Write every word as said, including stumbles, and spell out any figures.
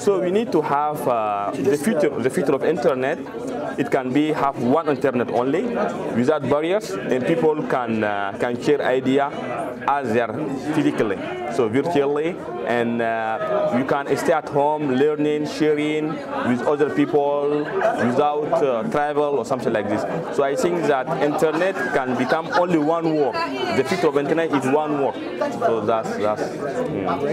So we need to have uh, the future, the future of internet. It can be have one internet only, without barriers, and people can uh, can share idea as they are physically, so virtually, and uh, you can stay at home, learning, sharing with other people, without uh, travel or something like this. So I think that internet can become only one word. The future of internet is one word. So that's that's. Yeah.